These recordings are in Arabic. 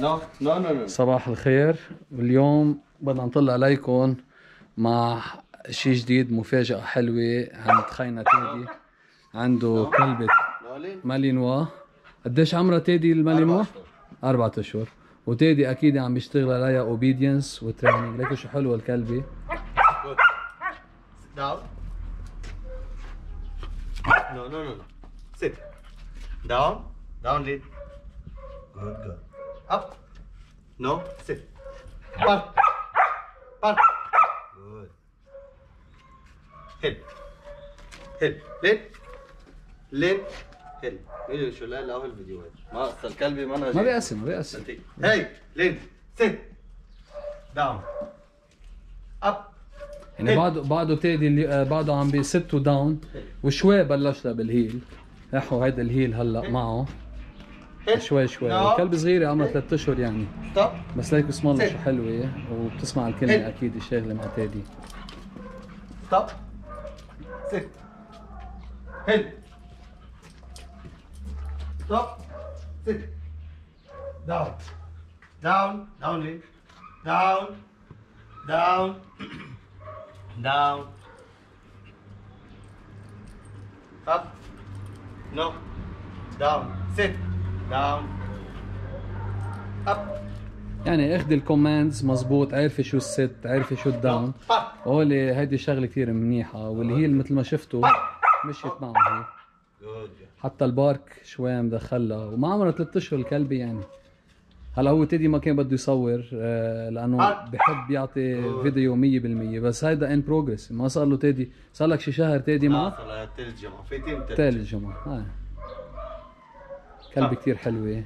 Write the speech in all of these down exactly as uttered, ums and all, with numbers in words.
لا لا لا لا صباح الخير. اليوم بدنا نطلع عليكم مع شيء جديد، مفاجأة حلوة عند خينا تيدي. عنده كلبة مالينوا. قديش عمرها تيدي المالينوا؟ أربعة أشهر. وتيدي أكيد عم بيشتغل عليها أوبيدينس وتريننج. ليكوا شو حلوة الكلبة. No, no, no, no. Sit. Down. Down, lead. Good girl. Up. No, sit. Park. Park. Good. Head. Head. Lead. Lead. Head. Video شو لا لاول فيديوهات. ما أصل كلبي ما أنا. ما بيأسي ما بيأسي. Hey. Lead. Sit. Down. Up. يعني بعده بعده تيدي بعده عم بيست وداون وشوي بلشنا بالهيل. راحوا هيدا الهيل هلا معه شوي شوي. الكلب صغيره عمرها ثلاث اشهر يعني، بس ليك بسم الله شو حلوه وبتسمع الكلمه اكيد الشغله مع تيدي. ستوب سيت هيل ستوب سيت داون داون داون لين داون داون down up no down sit down up. يعني اخذ الكوماندز مزبوط، عارفه شو الست، عارفه شو الداون. هولي هيدي شغله كثير منيحه، واللي هي مثل ما شفتوا مشيت معه حتى البارك شوي مدخلها، وما عمرها ثلاث اشهر الكلبه يعني. هلا هو تيدي ما كان بده يصور لانه بحب يعطي فيديو مية بالمية، بس هيدا ان بروجريس. ما صار له تيدي، صار لك شي شهر تيدي معك؟ صار لها ثالث جمعة، فايتين ثالث جمعة. اه كلبة كثير حلوة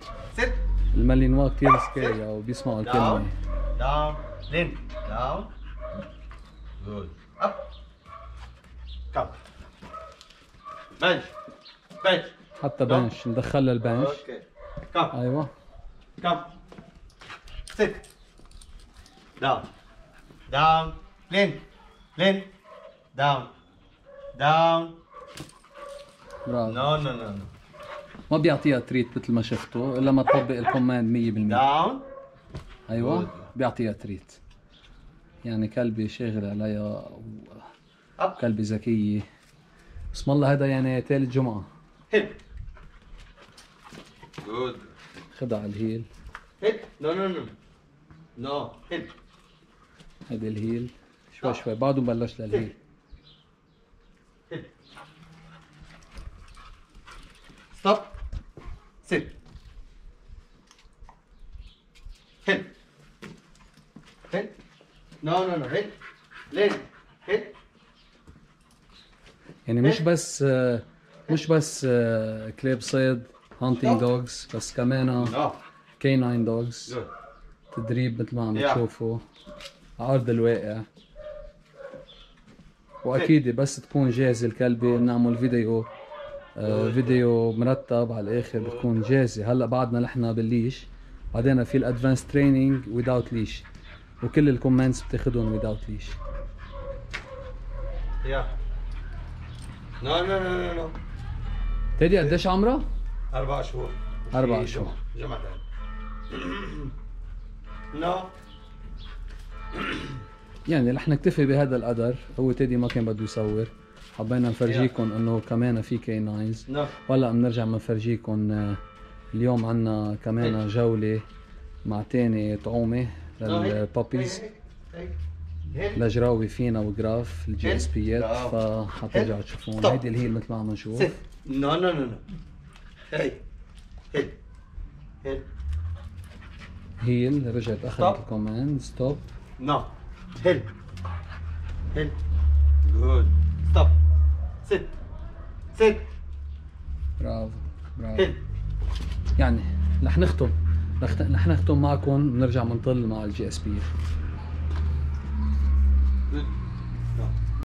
المالينوا، كثير سكاية وبيسمعوا الكلمة. داون لين داون جود اب كم بنش بنش حتى بنش ندخلها البنش. اوكي كم ايوه كم sit down down lean lean down down. برافو. no no no no ما بيعطيها تريت مثل ما شفتوا الا ما تطبق الكوماند مية بالمية. down ايوه بيعطيها تريت، يعني كلبي شاغل عليها وكلبي ذكيه بسم الله. هذا يعني ثالث جمعه. حلو جود. خدها على الهيل. هيك نو نو نو نو هيك. هيدي الهيل شوي شوي بعده بلش للهيل. هيك ستوب سيت هيك هيك نو نو نو هيك لين هيك. يعني مش بس مش بس كلاب صيد هانتينج دوجز، بس كمان كيناين دوجز تدريب مثل ما عم تشوفوا على ارض الواقع. واكيد بس تكون جاهزه الكلبه بنعمل فيديو آه فيديو مرتب على الاخر بتكون جاهزه. هلا بعدنا نحن بالليش، بعدين في الادفانس تريننج ويزاوت ليش، وكل الكومنتس بتاخذهم ويزاوت ليش. يا نو نو نو نو تيدي قديش عمرها؟ أربع شهور. أربع شهور. جمعة نو. يعني رح نكتفي بهذا القدر. هو تيدي ما كان بده يصور، حبينا نفرجيكم إنه كمان في كي ناينز. وهلا بنرجع بنفرجيكم. اليوم عنا كمان جولة مع تاني طعومة للبابيز لجراوي فينا وجراف الجي اس بيات، فحترجعوا تشوفون. هيدي اللي هي مثل ما عم نشوف. نو نو نو نو. هي هي هي هيل رجعت اخذت الكوماند. ستوب نو هيل هيل جود ستوب سيت سيت برافو برافو. يعني رح نختم رح نختم معكم، بنرجع بنطل مع الجي اس بي.